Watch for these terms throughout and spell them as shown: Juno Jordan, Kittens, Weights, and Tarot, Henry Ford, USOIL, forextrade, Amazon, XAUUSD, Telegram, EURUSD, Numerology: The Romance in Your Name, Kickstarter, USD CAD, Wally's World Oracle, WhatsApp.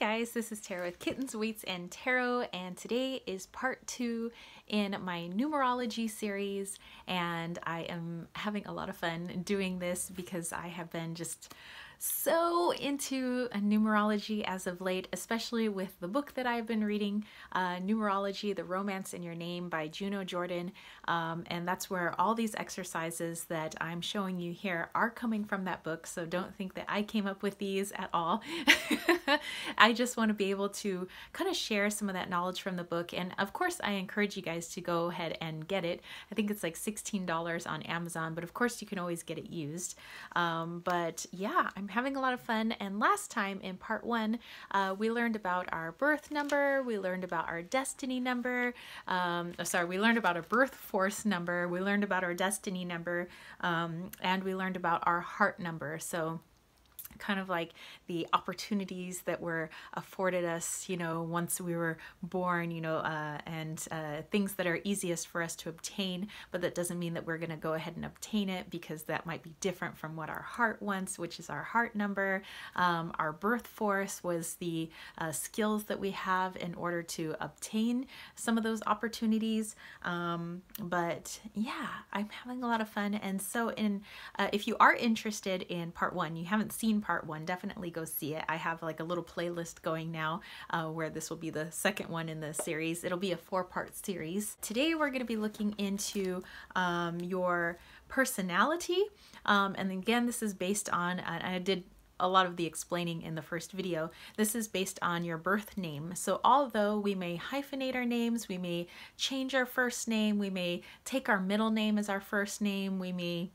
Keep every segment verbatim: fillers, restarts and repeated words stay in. guys, this is Tara with Kittens, Weights, and Tarot, and today is part two in my numerology series, and I am having a lot of fun doing this because I have been just so into numerology as of late, especially with the book that I've been reading, uh, Numerology: The Romance in Your Name by Juno Jordan, um, and that's where all these exercises that I'm showing you here are coming from that book, so don't think that I came up with these at all. I just want to be able to kind of share some of that knowledge from the book, and of course I encourage you guys to go ahead and get it. I think it's like sixteen dollars on Amazon, but of course you can always get it used, um, but yeah, I'm having a lot of fun. And last time in part one, uh, we learned about our birth number, we learned about our destiny number, um, oh, sorry, we learned about our birth force number, we learned about our destiny number, um, and we learned about our heart number. So kind of like the opportunities that were afforded us, you know, once we were born, you know, uh, and uh, things that are easiest for us to obtain, but that doesn't mean that we're going to go ahead and obtain it, because that might be different from what our heart wants, which is our heart number. Um, our birth force was the uh, skills that we have in order to obtain some of those opportunities. Um, but yeah, I'm having a lot of fun. And so in, uh, if you are interested in part one, you haven't seen part one, definitely go see it. I have like a little playlist going now uh, where this will be the second one in the series. It'll be a four-part series. Today we're going to be looking into um, your personality, um, and again this is based on, uh, I did a lot of the explaining in the first video. This is based on your birth name. So although we may hyphenate our names, we may change our first name, we may take our middle name as our first name, we may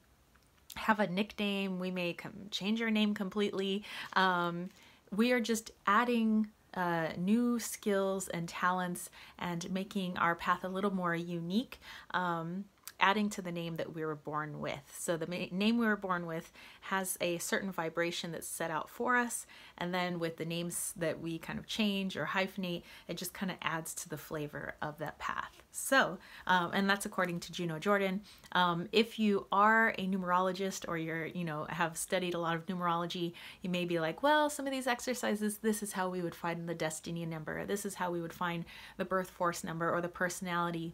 have a nickname, we may come change your name completely. Um, we are just adding uh, new skills and talents and making our path a little more unique, um, adding to the name that we were born with. So the name we were born with has a certain vibration that's set out for us, and then with the names that we kind of change or hyphenate, it just kind of adds to the flavor of that path. So, um, and that's according to Juno Jordan. Um, if you are a numerologist, or you're, you know, have studied a lot of numerology, you may be like, well, some of these exercises, this is how we would find the destiny number, this is how we would find the birth force number or the personality.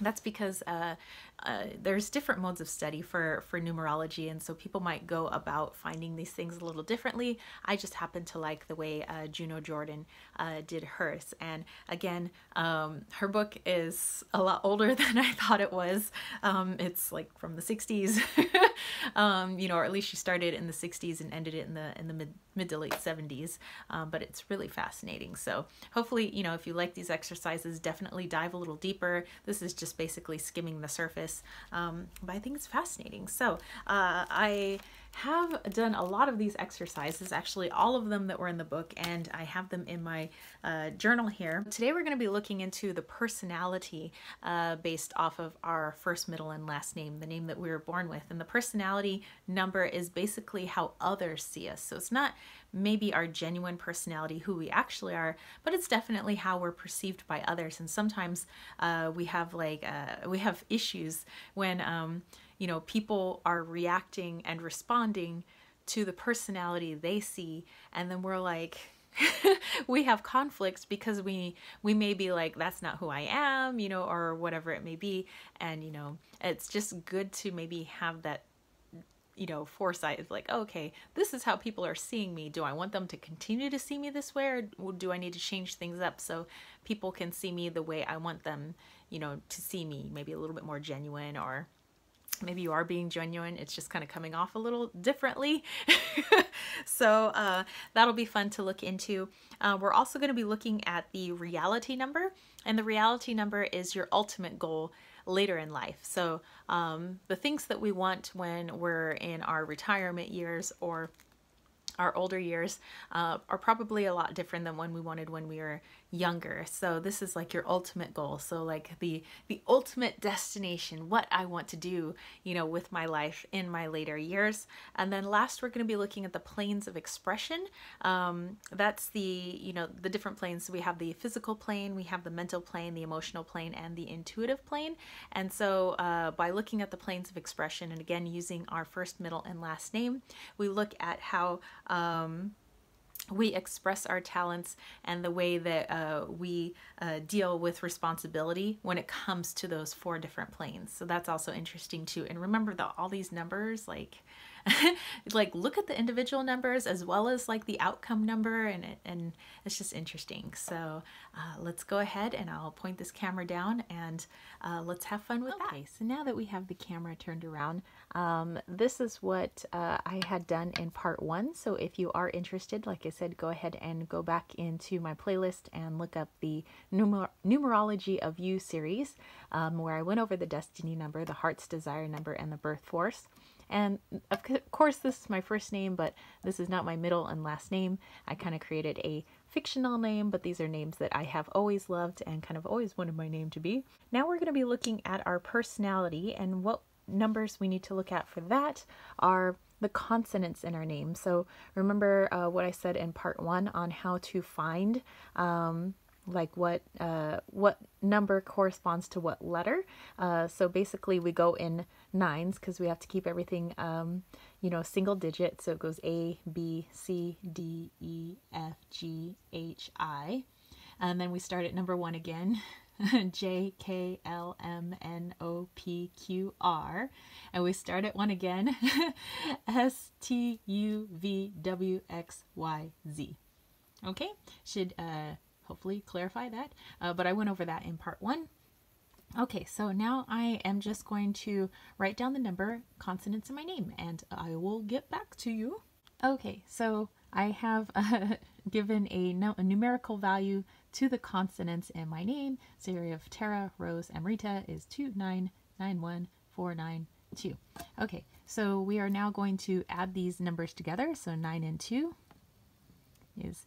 That's because uh, uh, there's different modes of study for, for numerology, and so people might go about finding these things a little differently. I just happen to like the way uh, Juno Jordan uh, did hers. And again, um, her book is a lot older than I thought it was. Um, it's like from the sixties, um, you know, or at least she started in the sixties and ended it in the, in the mid mid to late seventies, um, but it's really fascinating. So hopefully, you know, if you like these exercises, definitely dive a little deeper. This is just basically skimming the surface, um, but I think it's fascinating. So uh, I have done a lot of these exercises, actually all of them that were in the book, and I have them in my uh, journal here. Today we're going to be looking into the personality uh, based off of our first, middle, and last name, the name that we were born with. And the personality number is basically how others see us. So it's not maybe our genuine personality, who we actually are, but it's definitely how we're perceived by others. And sometimes uh, we have like uh, we have issues when um, you know, people are reacting and responding to the personality they see, and then we're like, we have conflicts because we we may be like, that's not who I am, you know, or whatever it may be. And you know, it's just good to maybe have that, you know, foresight is like, oh, okay, this is how people are seeing me. Do I want them to continue to see me this way, or do I need to change things up so people can see me the way I want them, you know, to see me? Maybe a little bit more genuine, or maybe you are being genuine, it's just kind of coming off a little differently. So uh, that'll be fun to look into. Uh, we're also going to be looking at the reality number, and the reality number is your ultimate goal later in life. So um, the things that we want when we're in our retirement years or our older years uh, are probably a lot different than when we wanted when we were younger. So this is like your ultimate goal. So like the the ultimate destination, what I want to do, you know, with my life in my later years. And then last, we're going to be looking at the planes of expression. Um, that's the, you know, the different planes. So we have the physical plane, we have the mental plane, the emotional plane, and the intuitive plane. And so uh, by looking at the planes of expression, and again using our first, middle, and last name, we look at how Um, we express our talents and the way that uh, we uh, deal with responsibility when it comes to those four different planes. So that's also interesting too. And remember that all these numbers, like, like look at the individual numbers as well as like the outcome number, and, it, and it's just interesting. So uh, let's go ahead and I'll point this camera down and uh, let's have fun with that. Okay, so now that we have the camera turned around, um, this is what uh, I had done in part one. So if you are interested, like I said, Said, go ahead and go back into my playlist and look up the numer Numerology of You series, um, where I went over the Destiny number, the Heart's Desire number, and the Birth Force. And of course, this is my first name, but this is not my middle and last name. I kind of created a fictional name, but these are names that I have always loved and kind of always wanted my name to be. Now we're going to be looking at our personality, and what numbers we need to look at for that are the consonants in our name. So remember uh, what I said in part one on how to find um, like what uh, what number corresponds to what letter. Uh, so basically we go in nines because we have to keep everything um, you know, single digit. So it goes A, B, C, D, E, F, G, H, I. And then we start at number one again. J, K, L, M, N, O, P, Q, R. And we start at one again. S, T, U, V, W, X, Y, Z. Okay, should uh, hopefully clarify that, uh, but I went over that in part one. Okay, so now I am just going to write down the number consonants in my name and I will get back to you. Okay, so I have uh, given a, no a numerical value to the consonants in my name. So area of Tara, Rose, and Rita is two nine nine one four nine two. Okay, so we are now going to add these numbers together. So nine and two is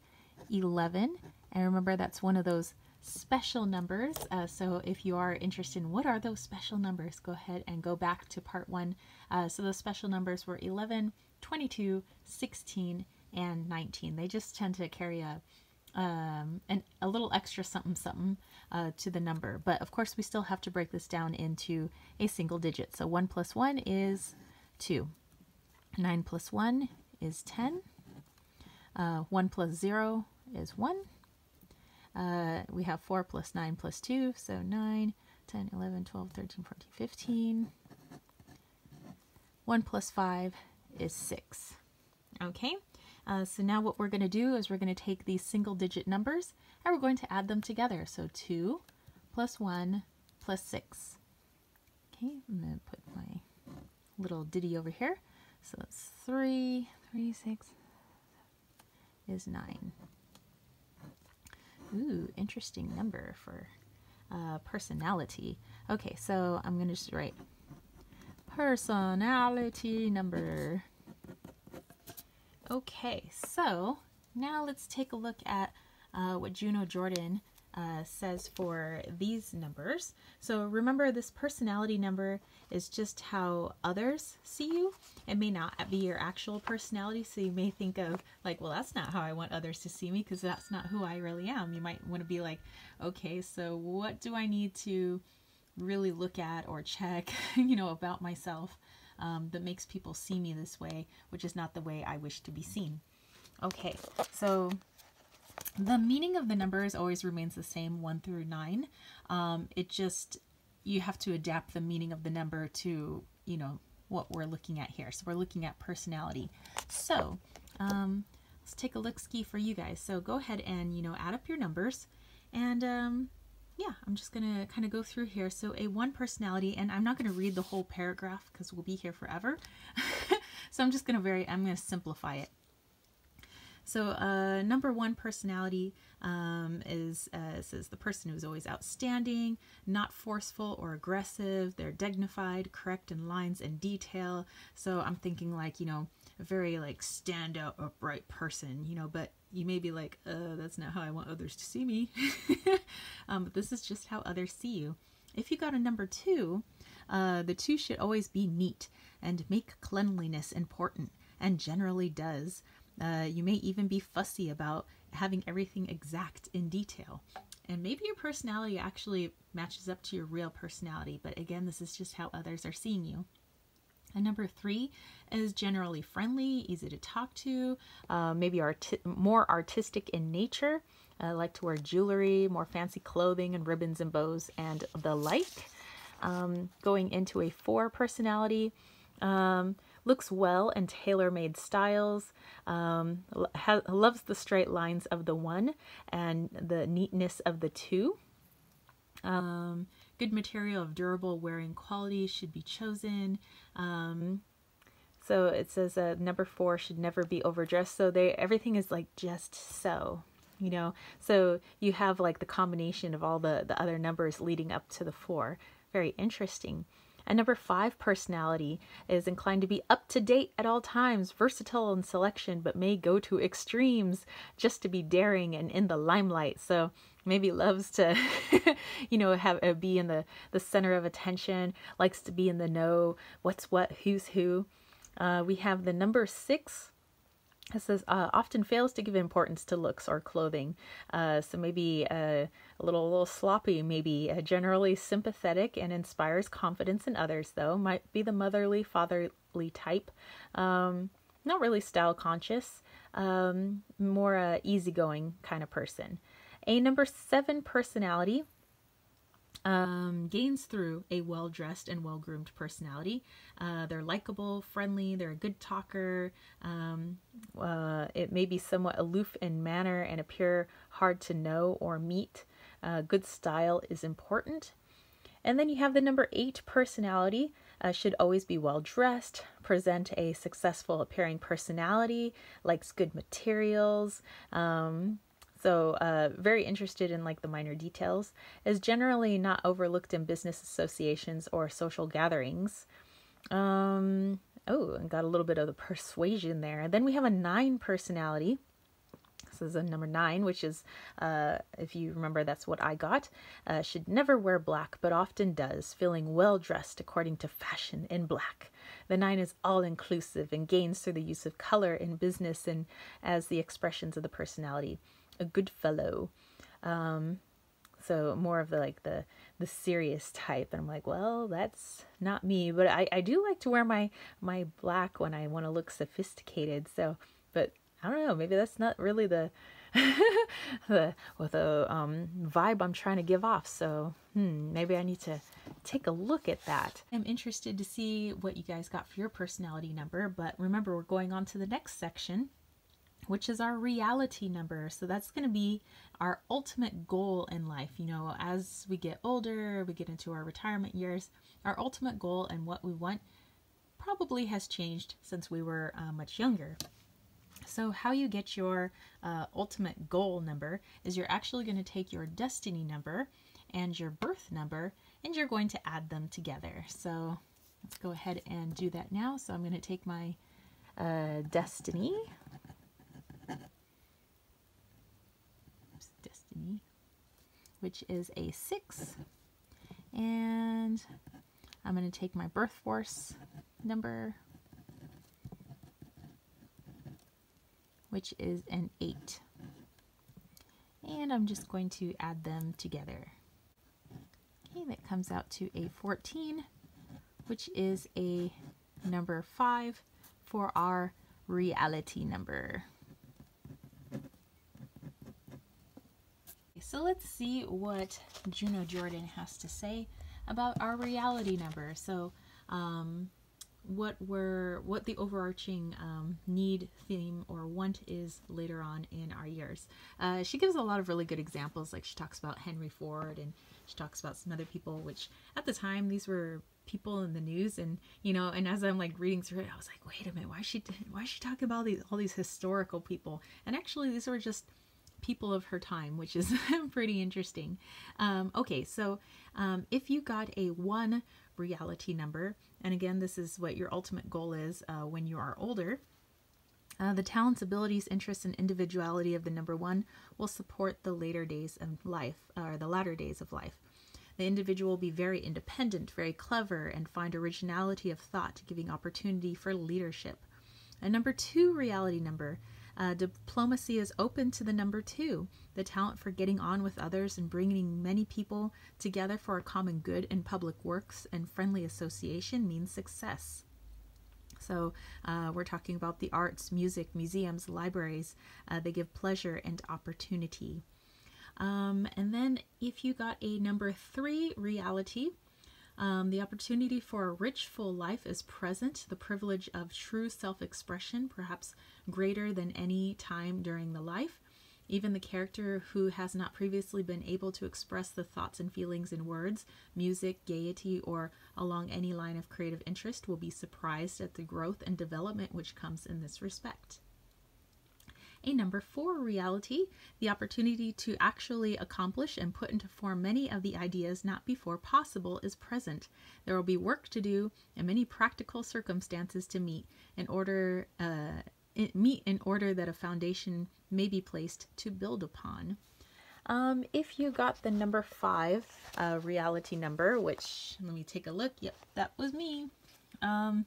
eleven. And remember, that's one of those special numbers. Uh, so if you are interested in what are those special numbers, go ahead and go back to part one. Uh, so those special numbers were eleven, twenty-two, sixteen, and nineteen. They just tend to carry a um and a little extra something something uh to the number, but of course we still have to break this down into a single digit. So one plus one is two, nine plus one is ten, uh one plus zero is one, uh we have four plus nine plus two, so nine, ten, eleven, twelve, thirteen, fourteen, fifteen. One plus five is six. Okay, Uh, so now what we're going to do is we're going to take these single digit numbers and we're going to add them together. So two plus one plus six. Okay, I'm going to put my little ditty over here. So it's three, three, six is nine. Ooh, interesting number for uh, personality. Okay, so I'm going to just write personality number. Okay, so now let's take a look at uh, what Juno Jordan uh, says for these numbers. So remember, this personality number is just how others see you. It may not be your actual personality, so you may think of like, well, that's not how I want others to see me because that's not who I really am. You might want to be like, okay, so what do I need to really look at or check, you know, about myself? Um, that makes people see me this way, which is not the way I wish to be seen. Okay, so the meaning of the numbers always remains the same, one through nine. Um, it just, you have to adapt the meaning of the number to, you know, what we're looking at here. So we're looking at personality. So um, let's take a look-ski for you guys. So go ahead and, you know, add up your numbers and, um, yeah, I'm just going to kind of go through here. So a one personality, and I'm not going to read the whole paragraph because we'll be here forever. So I'm just going to very, I'm going to simplify it. So uh, number one personality um, is, uh, says the person who's always outstanding, not forceful or aggressive. They're dignified, correct in lines and detail. So I'm thinking like, you know, a very like standout, upright person, you know, but you may be like, uh, that's not how I want others to see me. um, but this is just how others see you. If you got a number two, uh, the two should always be neat and make cleanliness important, and generally does. Uh, you may even be fussy about having everything exact in detail. And maybe your personality actually matches up to your real personality. But again, this is just how others are seeing you. And number three is generally friendly, easy to talk to, uh, maybe arti- more artistic in nature. I like to wear jewelry, more fancy clothing and ribbons and bows and the like. Um, going into a four personality, um, looks well and tailor-made styles, um, ha loves the straight lines of the one and the neatness of the two. Um, good material of durable wearing quality should be chosen. Um, so it says uh, number four should never be overdressed. So they, everything is like just so. You know, so you have like the combination of all the, the other numbers leading up to the four. Very interesting. And number five personality is inclined to be up to date at all times, versatile in selection, but may go to extremes just to be daring and in the limelight. So maybe loves to, you know, have uh, be in the, the center of attention, likes to be in the know, what's what, who's who. Uh, we have the number six. It says, uh, often fails to give importance to looks or clothing. Uh, so maybe uh, a little a little sloppy, maybe uh, generally sympathetic and inspires confidence in others, though. Might be the motherly, fatherly type. Um, not really style conscious. Um, more uh, easygoing kind of person. A number seven personality um, gains through a well-dressed and well-groomed personality. Uh, they're likable, friendly, they're a good talker. Um, uh, it may be somewhat aloof in manner and appear hard to know or meet. Uh, good style is important. And then you have the number eight personality. Uh, should always be well-dressed, present a successful appearing personality, likes good materials, um, So uh, very interested in like the minor details, is generally not overlooked in business associations or social gatherings. Um, oh, and got a little bit of the persuasion there. Then we have a nine personality. This is a number nine, which is, uh, if you remember, that's what I got. Uh, should never wear black, but often does, feeling well-dressed according to fashion in black. The nine is all-inclusive and gains through the use of color in business and as the expressions of the personality. A good fellow, um, so more of the like the the serious type, and I'm like, well, that's not me, but I I do like to wear my my black when I want to look sophisticated. So, but I don't know, maybe that's not really the the with a um vibe I'm trying to give off. So hmm, maybe I need to take a look at that. I'm interested to see what you guys got for your personality number, but remember, we're going on to the next section, which is our reality number. So that's going to be our ultimate goal in life. You know, as we get older, we get into our retirement years, our ultimate goal and what we want probably has changed since we were uh, much younger. So how you get your uh, ultimate goal number is you're actually going to take your destiny number and your birth number, and you're going to add them together. So let's go ahead and do that now. So I'm going to take my uh, destiny. Destiny, which is a six, and I'm going to take my birth force number, which is an eight, and I'm just going to add them together. Okay, that comes out to a fourteen, which is a number five for our reality number. So let's see what Juno Jordan has to say about our reality number. So um, what we're, what the overarching um, need, theme, or want is later on in our years. Uh, she gives a lot of really good examples, like she talks about Henry Ford, and she talks about some other people, which at the time, these were people in the news, and you know, and as I'm like reading through it, I was like, wait a minute, why is she, why is she talking about all these, all these historical people? And actually these were just people of her time, which is pretty interesting. Um, okay, so um, if you got a one reality number, and again, this is what your ultimate goal is uh, when you are older, uh, the talents, abilities, interests, and individuality of the number one will support the later days of life, or the latter days of life. The individual will be very independent, very clever, and find originality of thought, giving opportunity for leadership. A number two reality number. Uh, diplomacy is open to the number two. The talent for getting on with others and bringing many people together for a common good in public works and friendly association means success. So uh, we're talking about the arts, music, museums, libraries. Uh, they give pleasure and opportunity. Um, and then if you got a number three, reality, um, the opportunity for a rich, full life is present. The privilege of true self-expression, perhaps greater than any time during the life. Even the character who has not previously been able to express the thoughts and feelings in words, music, gaiety, or along any line of creative interest will be surprised at the growth and development which comes in this respect. A number four, reality, the opportunity to actually accomplish and put into form many of the ideas not before possible is present. There will be work to do and many practical circumstances to meet in order uh, meet in order that a foundation may be placed to build upon. Um, if you got the number five, uh, reality number, which let me take a look. Yep, that was me. Um,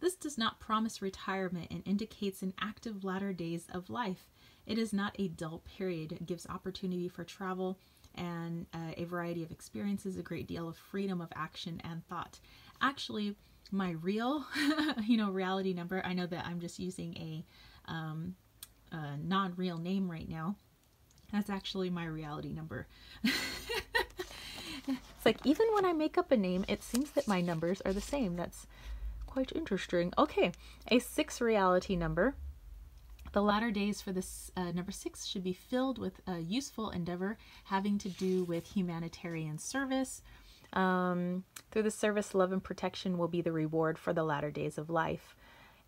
This does not promise retirement and indicates an active latter days of life. It is not a dull period. It gives opportunity for travel and uh, a variety of experiences, a great deal of freedom of action and thought. Actually, my real, you know, reality number, I know that I'm just using a, um, a non-real name right now. That's actually my reality number. It's like, even when I make up a name, it seems that my numbers are the same. That's quite interesting. Okay, a six, reality number. The latter days for this uh, number six should be filled with a useful endeavor having to do with humanitarian service. Um, through the service, love and protection will be the reward for the latter days of life.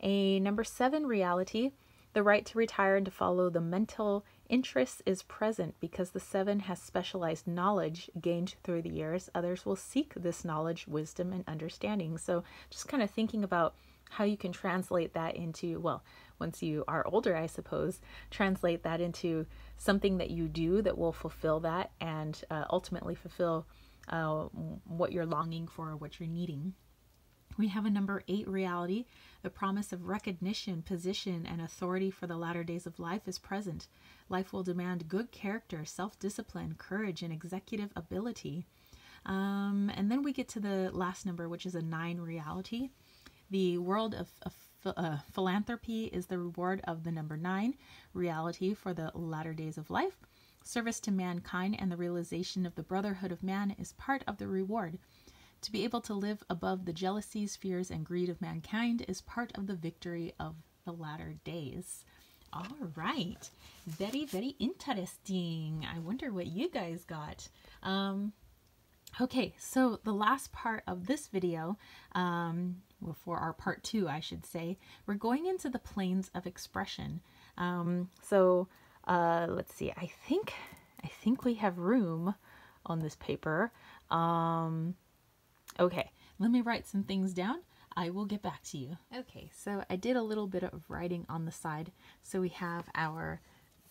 A number seven, reality. The right to retire and to follow the mental interest is present because the seven has specialized knowledge gained through the years. Others will seek this knowledge, wisdom, and understanding. So just kind of thinking about how you can translate that into, well, once you are older, I suppose, translate that into something that you do that will fulfill that and uh, ultimately fulfill uh, what you're longing for or what you're needing. We have a number eight, reality. The promise of recognition, position, and authority for the latter days of life is present. Life will demand good character, self-discipline, courage, and executive ability. Um, and then we get to the last number, which is a nine, reality. The world of, of uh, philanthropy is the reward of the number nine, reality, for the latter days of life. Service to mankind and the realization of the brotherhood of man is part of the reward. To be able to live above the jealousies, fears, and greed of mankind is part of the victory of the latter days. All right. Very, very interesting. I wonder what you guys got. Um, okay, so the last part of this video, um, well, for our part two, I should say, we're going into the planes of expression. Um, so uh, let's see. I think, I think we have room on this paper. Um... Okay, let me write some things down. I will get back to you. Okay, so I did a little bit of writing on the side. So we have our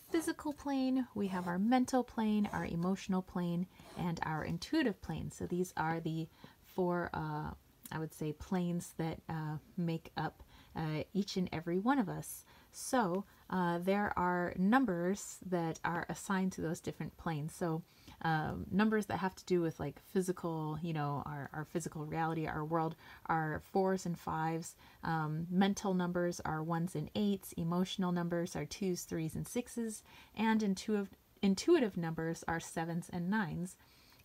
physical plane, we have our mental plane, our emotional plane, and our intuitive plane. So these are the four, uh, I would say, planes that uh, make up uh, each and every one of us. So uh, there are numbers that are assigned to those different planes. So Um, numbers that have to do with like physical, you know, our, our physical reality, our world, are fours and fives. Um, mental numbers are ones and eights. Emotional numbers are twos, threes, and sixes. And intuitive, intuitive numbers are sevens and nines.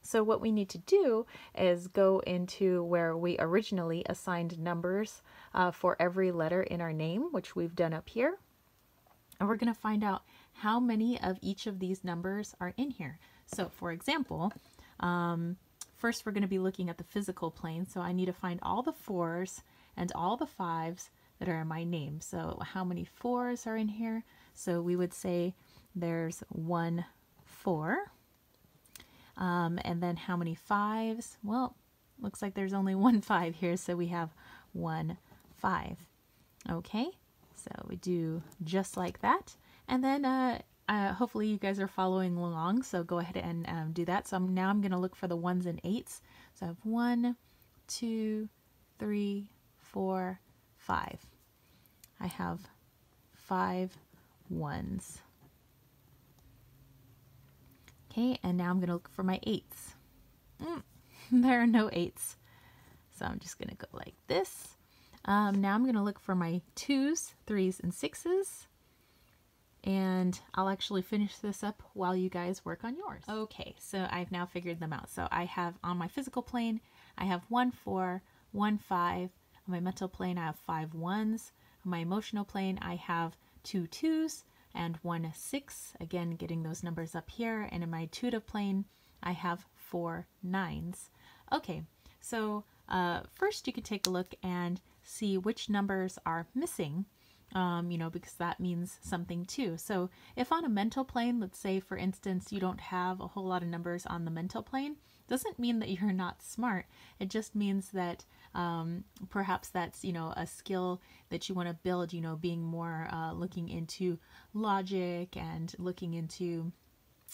So what we need to do is go into where we originally assigned numbers uh, for every letter in our name, which we've done up here. And we're going to find out how many of each of these numbers are in here. So for example, um, first we're going to be looking at the physical plane. So I need to find all the fours and all the fives that are in my name. So how many fours are in here? So we would say there's one four. Um, and then how many fives? Well, looks like there's only one five here. So we have one five. Okay, so we do just like that. And then uh, Uh, hopefully you guys are following along, so go ahead and um, do that. So I'm, now I'm going to look for the ones and eights. So I have one, two, three, four, five. I have five ones. Okay, and now I'm going to look for my eights. Mm, there are no eights. So I'm just going to go like this. Um, now I'm going to look for my twos, threes, and sixes. And I'll actually finish this up while you guys work on yours. Okay, so I've now figured them out. So I have on my physical plane, I have one four, one five. On my mental plane, I have five ones. On my emotional plane, I have two twos and one six. Again, getting those numbers up here. And in my intuitive plane, I have four nines. Okay, so uh, first you can take a look and see which numbers are missing. Um, you know, because that means something too. So if on a mental plane, let's say for instance, you don't have a whole lot of numbers on the mental plane, doesn't mean that you're not smart. It just means that um, perhaps that's, you know, a skill that you want to build, you know, being more uh, looking into logic and looking into,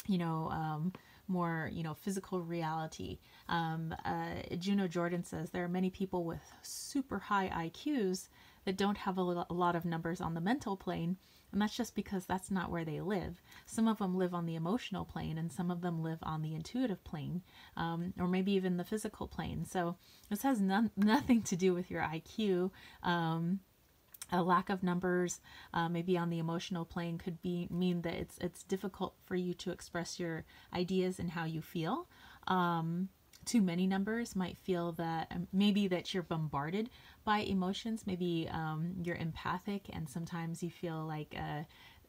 you know, um, more, you know, physical reality. Um, uh, Juno Jordan says there are many people with super high I Qs that don't have a lot of numbers on the mental plane, and that's just because that's not where they live. Some of them live on the emotional plane, and some of them live on the intuitive plane, um, or maybe even the physical plane. So this has none, nothing to do with your I Q. Um, a lack of numbers, uh, maybe on the emotional plane, could be mean that it's it's difficult for you to express your ideas and how you feel. Um, Too many numbers might feel that maybe that you're bombarded by emotions. Maybe um, you're empathic, and sometimes you feel like uh,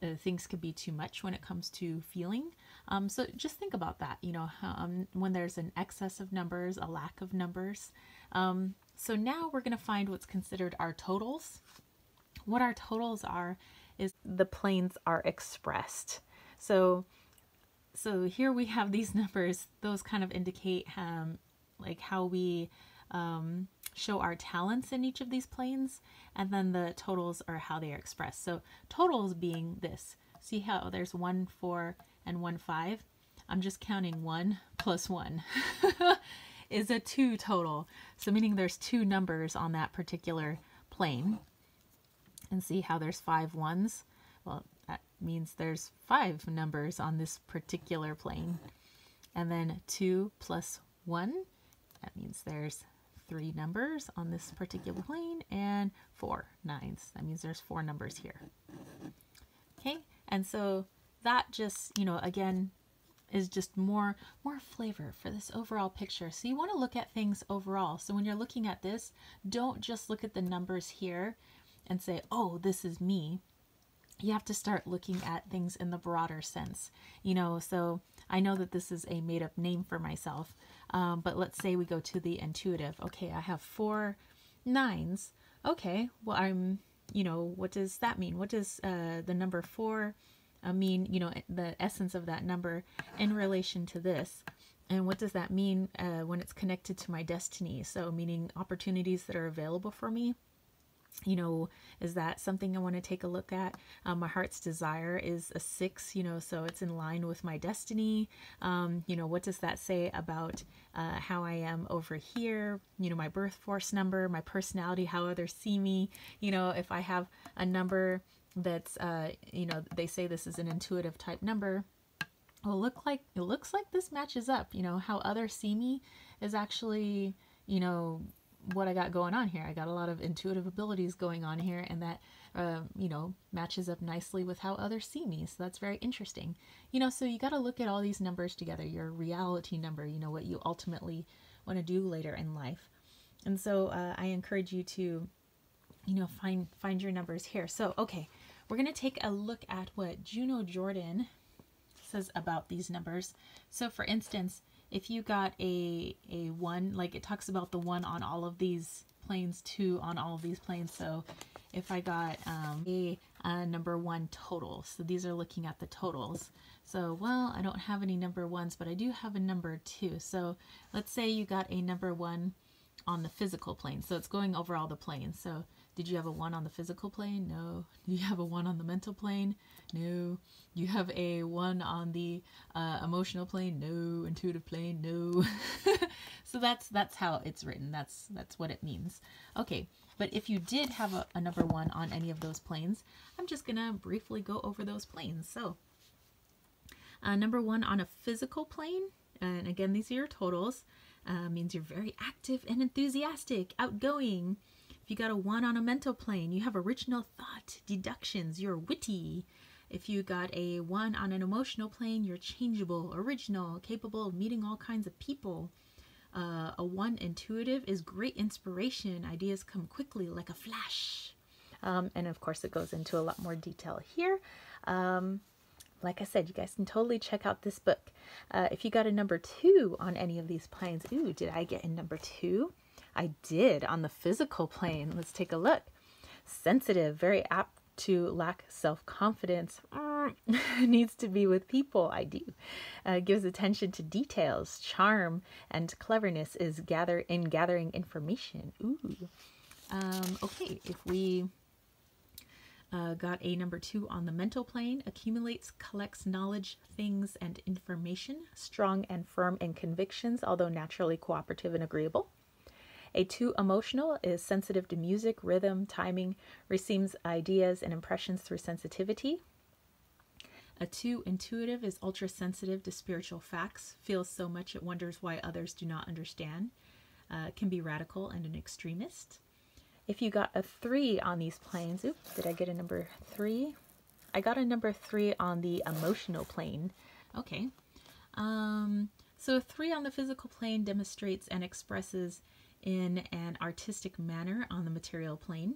uh, things could be too much when it comes to feeling. Um, so just think about that, you know, um, when there's an excess of numbers, a lack of numbers. Um, so now we're going to find what's considered our totals. What our totals are is the planes are expressed. So So here we have these numbers. Those kind of indicate um, like how we um, show our talents in each of these planes, and then the totals are how they are expressed. So totals being this. See how there's one, four, and one, five? I'm just counting one plus one is a two total. So meaning there's two numbers on that particular plane. And see how there's five ones? Well, that means there's five numbers on this particular plane. And then two plus one, that means there's three numbers on this particular plane, and four nines. That means there's four numbers here. Okay, and so that just, you know, again, is just more, more flavor for this overall picture. So you want to look at things overall. So when you're looking at this, don't just look at the numbers here and say, oh, this is me. You have to start looking at things in the broader sense, you know. So I know that this is a made up name for myself, um, but let's say we go to the intuitive. Okay, I have four nines. Okay, well, I'm, you know, what does that mean? What does uh, the number four uh, mean, you know, the essence of that number in relation to this? And what does that mean uh, when it's connected to my destiny? So meaning opportunities that are available for me. You know, is that something I want to take a look at? Um, my heart's desire is a six, you know, so it's in line with my destiny. Um, you know, what does that say about uh, how I am over here? You know, my birth force number, my personality, how others see me. You know, if I have a number that's, uh, you know, they say this is an intuitive type number. Well, look like, it looks like this matches up. You know, how others see me is actually, you know, what I got going on here. I got a lot of intuitive abilities going on here, and that, uh, you know, matches up nicely with how others see me. So that's very interesting. You know, so you got to look at all these numbers together, your reality number, you know, what you ultimately want to do later in life. And so uh, I encourage you to, you know, find, find your numbers here. So, okay, we're going to take a look at what Juno Jordan says about these numbers. So for instance, if you got a, a one, like it talks about the one on all of these planes, two on all of these planes. So if I got um, a, a number one total, so these are looking at the totals. So, well, I don't have any number ones, but I do have a number two. So let's say you got a number one on the physical plane. So it's going over all the planes. So did you have a one on the physical plane? No. Do you have a one on the mental plane? No. You have a one on the uh, emotional plane? No. Intuitive plane? No. So that's that's how it's written. That's that's what it means. Okay, but if you did have a, a number one on any of those planes, I'm just gonna briefly go over those planes. So uh, number one on a physical plane, and again these are your totals, uh, means you're very active and enthusiastic, outgoing, If you got a one on a mental plane, you have original thought, deductions, you're witty. If you got a one on an emotional plane, you're changeable, original, capable of meeting all kinds of people. Uh, a one intuitive is great inspiration. Ideas come quickly like a flash. Um, and of course, it goes into a lot more detail here. Um, like I said, you guys can totally check out this book. Uh, if you got a number two on any of these planes, ooh, did I get a number two? I did, on the physical plane. Let's take a look. Sensitive, very apt to lack self-confidence, needs to be with people, I do. Uh, gives attention to details, charm, and cleverness is gather in gathering information. Ooh. Um, okay, if we uh, got a number two on the mental plane, accumulates, collects knowledge, things, and information, strong and firm in convictions, although naturally cooperative and agreeable. A two emotional is sensitive to music, rhythm, timing, receives ideas and impressions through sensitivity. A two intuitive is ultra sensitive to spiritual facts, feels so much it wonders why others do not understand, uh, can be radical and an extremist. If you got a three on these planes, oops, did I get a number three? I got a number three on the emotional plane. Okay. Um, so a three on the physical plane demonstrates and expresses in an artistic manner on the material plane,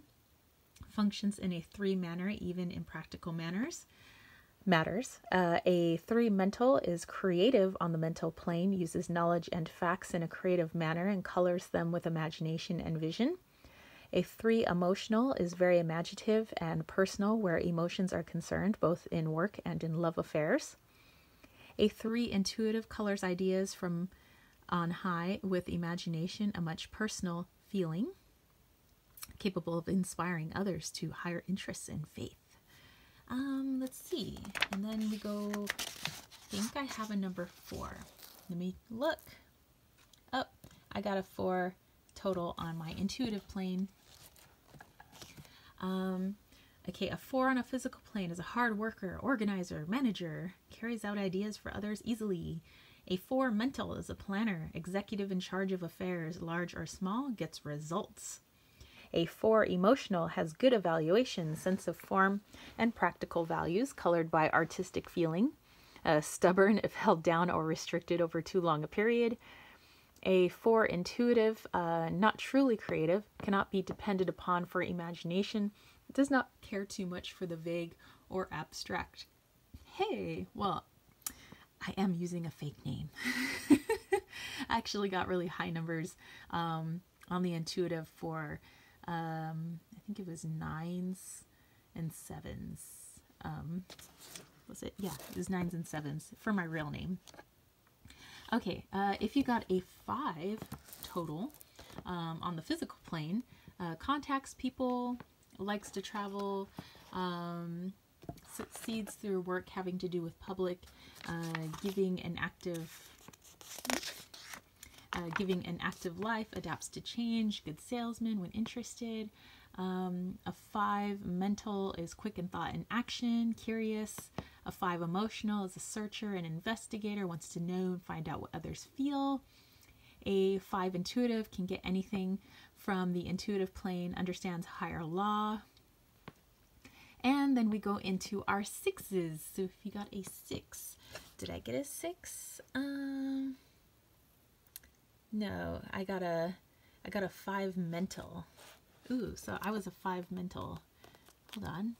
functions in a three manner even in practical manners matters. Uh, a three mental is creative on the mental plane, uses knowledge and facts in a creative manner and colors them with imagination and vision. A three emotional is very imaginative and personal where emotions are concerned, both in work and in love affairs. A three intuitive colors ideas from on high with imagination, a much personal feeling, capable of inspiring others to higher interests and faith. Um, let's see. And then we go, I think I have a number four. Let me look. Oh, I got a four total on my intuitive plane. Um, okay, a four on a physical plane is a hard worker, organizer, manager, carries out ideas for others easily. A four mental is a planner, executive in charge of affairs, large or small, gets results. A four emotional has good evaluation, sense of form, and practical values, colored by artistic feeling. Uh, stubborn if held down or restricted over too long a period. A four intuitive, uh, not truly creative, cannot be depended upon for imagination, does not care too much for the vague or abstract. Hey, well, I am using a fake name. I actually got really high numbers um, on the intuitive for, um, I think it was nines and sevens. Um, was it? Yeah, it was nines and sevens for my real name. Okay, uh, if you got a five total um, on the physical plane, uh, contacts people, likes to travel, um, succeeds through work having to do with public, uh, giving an active, uh, giving an active life, adapts to change, good salesman when interested. Um, a five mental is quick in thought and action, curious. A five emotional is a searcher and investigator, wants to know and find out what others feel. A five intuitive can get anything from the intuitive plane, understands higher law. And then we go into our sixes. So if you got a six, did I get a six? Um, no, I got a, I got a five mental. Ooh, so I was a five mental. Hold on.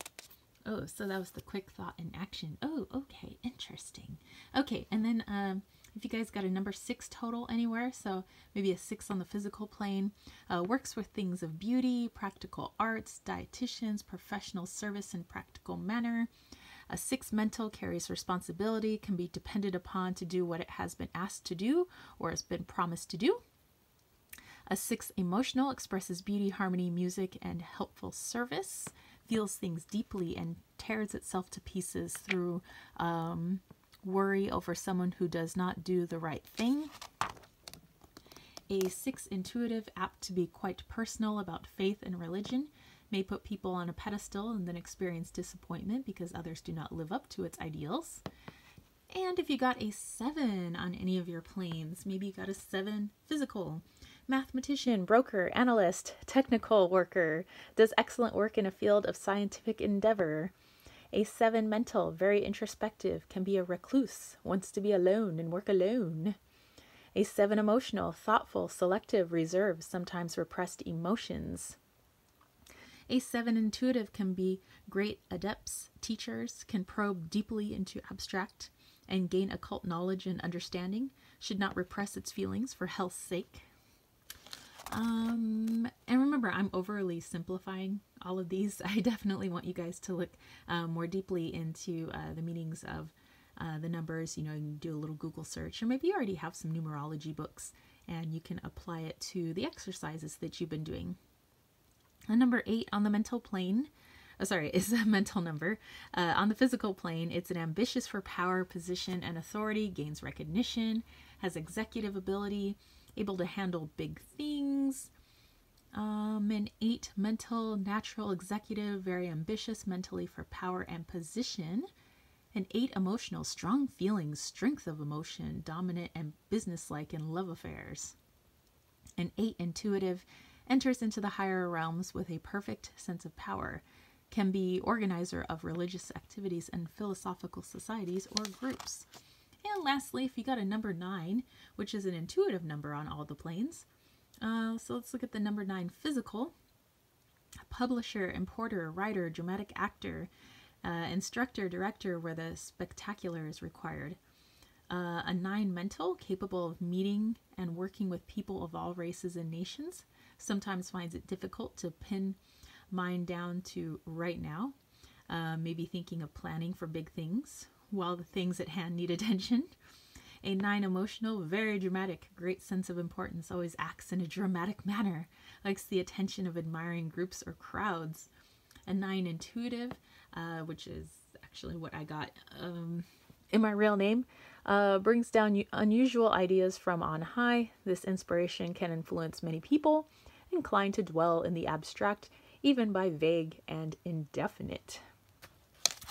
Oh, so that was the quick thought in action. Oh, okay, interesting. Okay, and then um, if you guys got a number six total anywhere, so maybe a six on the physical plane, uh, works with things of beauty, practical arts, dietitians, professional service in practical manner. A six mental carries responsibility, can be depended upon to do what it has been asked to do or has been promised to do. A six emotional expresses beauty, harmony, music, and helpful service, feels things deeply and tears itself to pieces through um, worry over someone who does not do the right thing. A six intuitive, apt to be quite personal about faith and religion, may put people on a pedestal and then experience disappointment because others do not live up to its ideals. And if you got a seven on any of your planes, maybe you got a seven physical, mathematician, broker, analyst, technical worker, does excellent work in a field of scientific endeavor. A seven mental, very introspective, can be a recluse, wants to be alone and work alone. A seven emotional, thoughtful, selective, reserved, sometimes repressed emotions. A seven intuitive can be great adepts, teachers, can probe deeply into abstract and gain occult knowledge and understanding, should not repress its feelings for health's sake. Um, and remember, I'm overly simplifying all of these. I definitely want you guys to look uh, more deeply into uh, the meanings of uh, the numbers. You know, you can do a little Google search, or maybe you already have some numerology books and you can apply it to the exercises that you've been doing. And number eight on the mental plane, oh, sorry, is a mental number. Uh, on the physical plane, it's an ambitious for power, position, and authority, gains recognition, has executive ability, able to handle big things. Um, an eight mental, natural, executive, very ambitious mentally for power and position. An eight emotional, strong feelings, strength of emotion, dominant and businesslike in love affairs. An eight intuitive, enters into the higher realms with a perfect sense of power, can be organizer of religious activities and philosophical societies or groups. And lastly, if you got a number nine, which is an intuitive number on all the planes, uh, so let's look at the number nine physical. Publisher, importer, writer, dramatic actor, uh, instructor, director, where the spectacular is required. Uh, a nine mental, capable of meeting and working with people of all races and nations, sometimes finds it difficult to pin mine down to right now, uh, maybe thinking of planning for big things while the things at hand need attention. A nine emotional, very dramatic, great sense of importance, always acts in a dramatic manner, likes the attention of admiring groups or crowds. A nine intuitive, uh, which is actually what I got um, in my real name, uh, brings down unusual ideas from on high. This inspiration can influence many people, inclined to dwell in the abstract, even by vague and indefinite.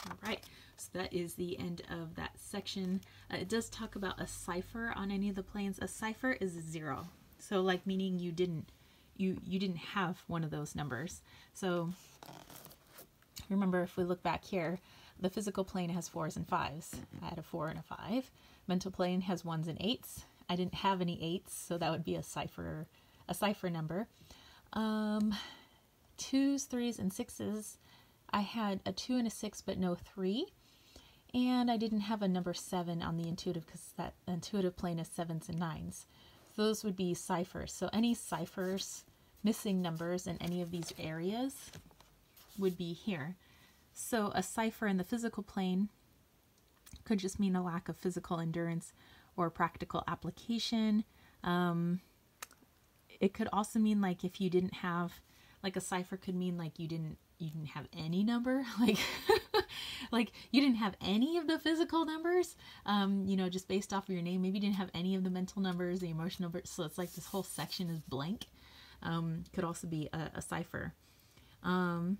All right, so that is the end of that section. Uh, it does talk about a cipher on any of the planes. A cipher is a zero, so like meaning you didn't, you you didn't have one of those numbers. So remember, if we look back here, the physical plane has fours and fives. I had a four and a five. Mental plane has ones and eights. I didn't have any eights, so that would be a cipher, a cipher number. Um, twos, threes, and sixes. I had a two and a six, but no three. And I didn't have a number seven on the intuitive, because that intuitive plane is sevens and nines. So those would be ciphers. So any ciphers, missing numbers in any of these areas would be here. So a cipher in the physical plane could just mean a lack of physical endurance or practical application. Um, it could also mean like if you didn't have, like a cipher could mean like you didn't, you didn't have any number, like, like you didn't have any of the physical numbers, um, you know, just based off of your name. Maybe you didn't have any of the mental numbers, the emotional numbers. So it's like this whole section is blank. Um, could also be a, a cipher. Um,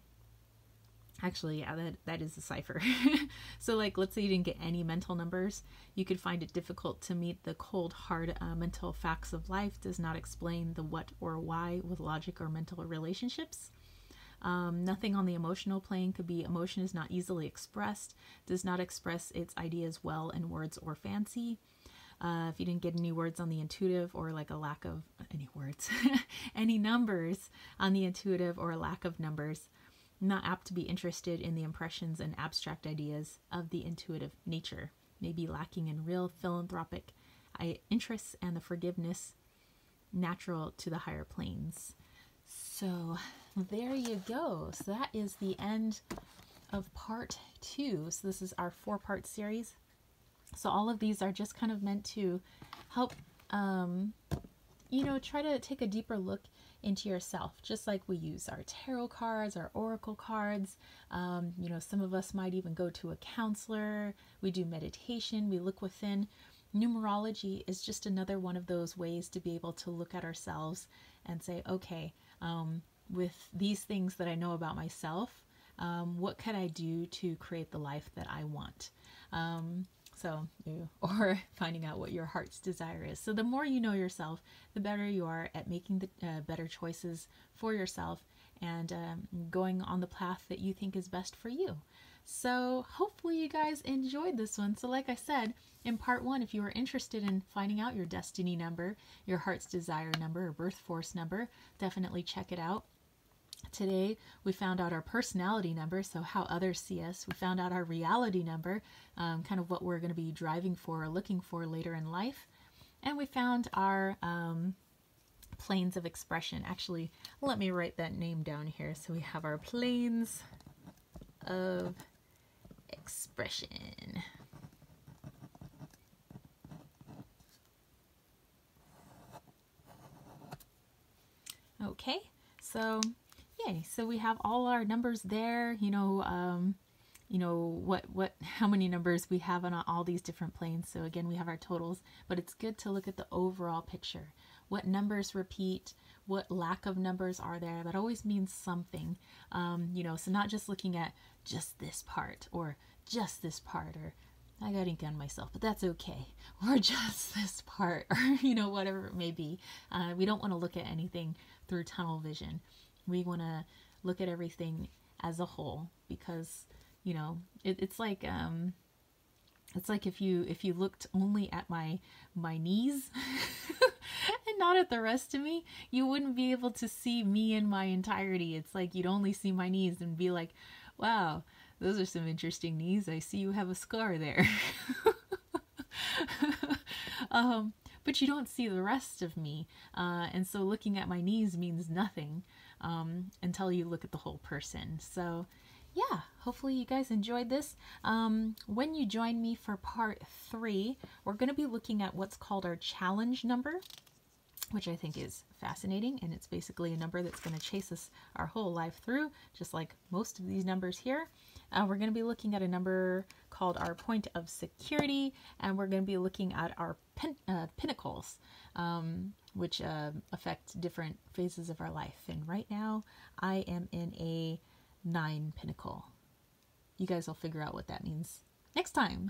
Actually, yeah, that, that is a cipher. So like, let's say you didn't get any mental numbers. You could find it difficult to meet the cold, hard uh, mental facts of life, does not explain the what or why with logic or mental relationships. Um, nothing on the emotional plane could be emotion is not easily expressed, does not express its ideas well in words or fancy. Uh, if you didn't get any words on the intuitive, or like a lack of any words, any numbers on the intuitive, or a lack of numbers, not apt to be interested in the impressions and abstract ideas of the intuitive nature, maybe lacking in real philanthropic interests and the forgiveness natural to the higher planes. So there you go. So that is the end of part two. So this is our four-part series. So all of these are just kind of meant to help, um, you know, try to take a deeper look into yourself, just like we use our tarot cards, our oracle cards. Um, you know, some of us might even go to a counselor. We do meditation, we look within. Numerology is just another one of those ways to be able to look at ourselves and say, okay, um, with these things that I know about myself, um, what could I do to create the life that I want? Um, So, or finding out what your heart's desire is. So the more you know yourself, the better you are at making the uh, better choices for yourself and um, going on the path that you think is best for you. So hopefully you guys enjoyed this one. So like I said, in part one, if you are interested in finding out your destiny number, your heart's desire number, or birth force number, definitely check it out. Today, we found out our personality number, so how others see us. We found out our reality number, um, kind of what we're going to be driving for or looking for later in life. And we found our um, planes of expression. Actually, let me write that name down here. So we have our planes of expression. Okay, so... Yay. So we have all our numbers there, you know, um, you know, what, what, how many numbers we have on all these different planes. So again, we have our totals, but it's good to look at the overall picture. What numbers repeat, what lack of numbers are there? That always means something, um, you know, so not just looking at just this part or just this part, or I got ink on myself, but that's okay. Or just this part, or, you know, whatever it may be. Uh, we don't want to look at anything through tunnel vision. We want to look at everything as a whole, because, you know, it, it's like, um, it's like if you, if you looked only at my, my knees and not at the rest of me, you wouldn't be able to see me in my entirety. It's like, you'd only see my knees and be like, wow, those are some interesting knees. I see you have a scar there. um, but you don't see the rest of me. Uh, and so looking at my knees means nothing. Um, until you look at the whole person. So yeah, hopefully you guys enjoyed this. Um, when you join me for part three, we're going to be looking at what's called our challenge number, which I think is fascinating. And it's basically a number that's going to chase us our whole life through, just like most of these numbers here. Uh, we're going to be looking at a number called our point of security, and we're going to be looking at our pin uh, pinnacles, um, which uh, affect different phases of our life. And right now, I am in a nine pinnacle. You guys will figure out what that means next time.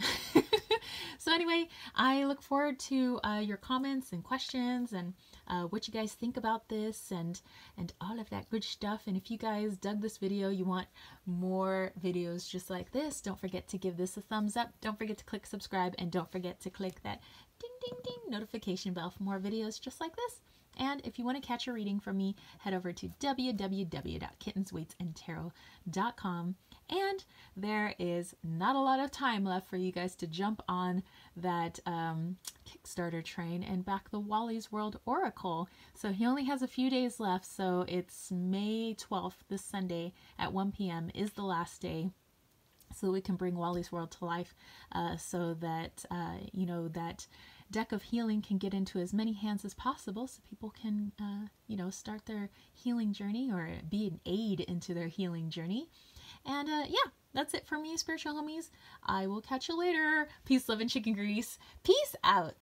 So anyway, I look forward to uh, your comments and questions, and uh, what you guys think about this, and and all of that good stuff. And if you guys dug this video, you want more videos just like this, don't forget to give this a thumbs up. Don't forget to click subscribe, and don't forget to click that ding ding ding notification bell for more videos just like this. And if you want to catch a reading from me, head over to w w w dot kittens weights and tarot dot com. And there is not a lot of time left for you guys to jump on that um, Kickstarter train and back the Wally's World Oracle. So he only has a few days left. So it's May twelfth, this Sunday at one p m is the last day, so that we can bring Wally's World to life, uh, so that, uh, you know, that deck of healing can get into as many hands as possible, so people can, uh, you know, start their healing journey or be an aid into their healing journey. And uh, yeah, that's it for me, spiritual homies. I will catch you later. Peace, love, and chicken grease. Peace out.